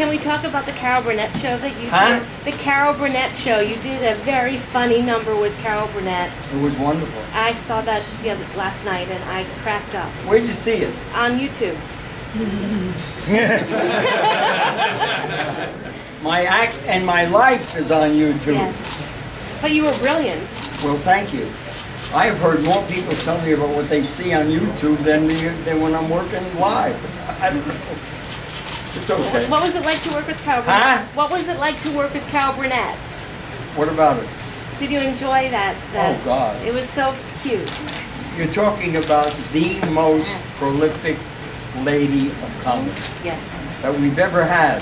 Can we talk about the Carol Burnett show that you did? The Carol Burnett show. You did a very funny number with Carol Burnett. It was wonderful. I saw that last night and I cracked up. Where'd you see it? On YouTube. My act and my life is on YouTube. Yes. But you were brilliant. Well, thank you. I have heard more people tell me about what they see on YouTube than when I'm working live. I don't know. It's okay. What was it like to work with Carol Burnett? What was it like to work with Carol Burnett? What about it? Did you enjoy that? Oh, God. It was so cute. You're talking about the most prolific lady of comedy. Yes. That we've ever had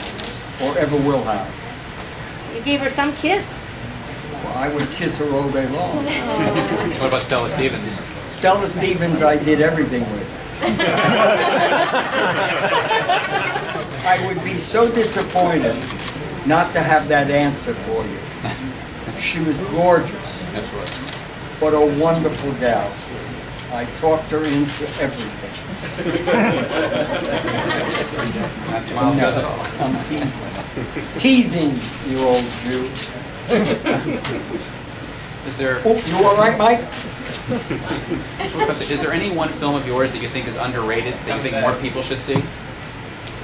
or ever will have. You gave her some kiss. I would kiss her all day long. What about Stella Stevens? Stella Stevens, I did everything with. I would be so disappointed not to have that answer for you. She was gorgeous. That's right. But a wonderful gal. I talked her into everything. That smile says it all. I'm teasing. Teasing, you old Jew. Is there? Oh, you all right, Mike? Is there any one film of yours that you think is underrated, that you think more people should see?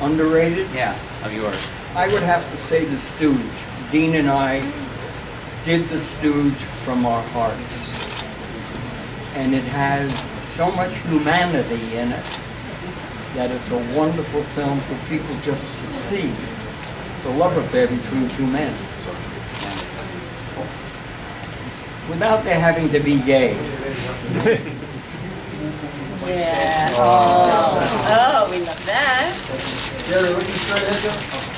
Underrated? Yeah, of yours. I would have to say The Stooge. Dean and I did The Stooge from our hearts. And it has so much humanity in it that it's a wonderful film for people just to see the love affair between two men. Without their having to be gay. Yeah. Oh, we love that.